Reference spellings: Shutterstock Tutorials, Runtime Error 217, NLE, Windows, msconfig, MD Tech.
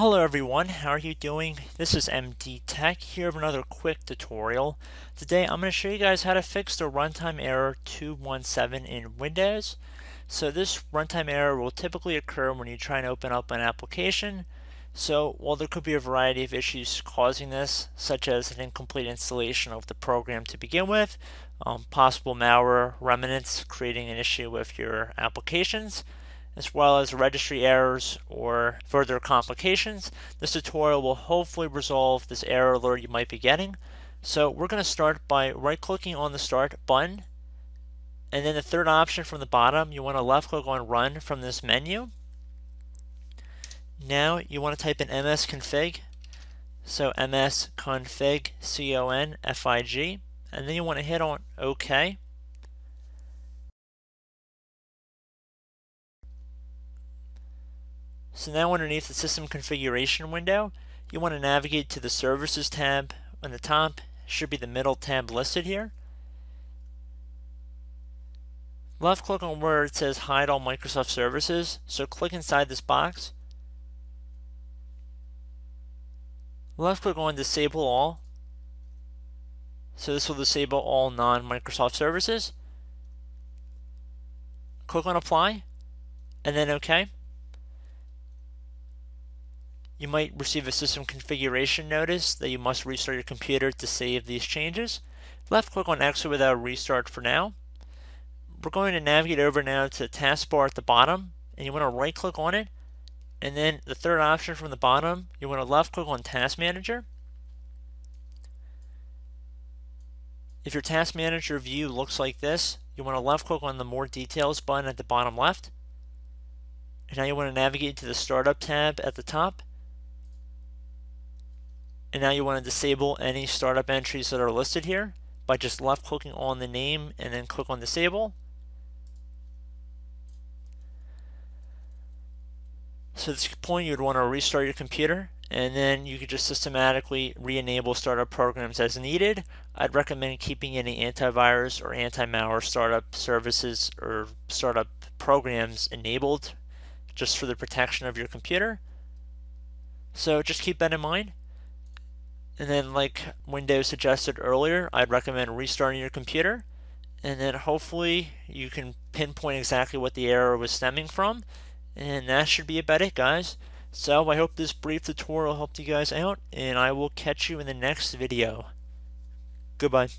Hello everyone, how are you doing? This is MD Tech here with another quick tutorial. Today I'm going to show you guys how to fix the Runtime Error 217 in Windows. So this runtime error will typically occur when you try and open up an application. So while there could be a variety of issues causing this, such as an incomplete installation of the program to begin with, possible malware remnants creating an issue with your applications, as well as registry errors or further complications, this tutorial will hopefully resolve this error alert you might be getting. So we're going to start by right-clicking on the Start button, and then the third option from the bottom, you want to left-click on Run from this menu. Now you want to type in msconfig, so msconfig, C-O-N-F-I-G, and then you want to hit on OK. So now underneath the System Configuration window, you want to navigate to the Services tab on the top. Should be the middle tab listed here. Left click on where it says Hide All Microsoft Services, so click inside this box. Left click on Disable All, so this will disable all non-Microsoft services. Click on Apply, and then OK. You might receive a system configuration notice that you must restart your computer to save these changes. Left click on Exit without restart for now. We're going to navigate over now to the taskbar at the bottom, and you want to right click on it, and then the third option from the bottom, you want to left click on Task Manager. If your Task Manager view looks like this, you want to left click on the More Details button at the bottom left, and now you want to navigate to the Startup tab at the top. And now you want to disable any startup entries that are listed here by just left clicking on the name and then click on Disable. So at this point you would want to restart your computer, and then you could just systematically re-enable startup programs as needed. I'd recommend keeping any antivirus or anti-malware startup services or startup programs enabled just for the protection of your computer. So just keep that in mind. And then, like Windows suggested earlier, I'd recommend restarting your computer, and then hopefully you can pinpoint exactly what the error was stemming from. And that should be about it, guys. So I hope this brief tutorial helped you guys out, and I will catch you in the next video. Goodbye.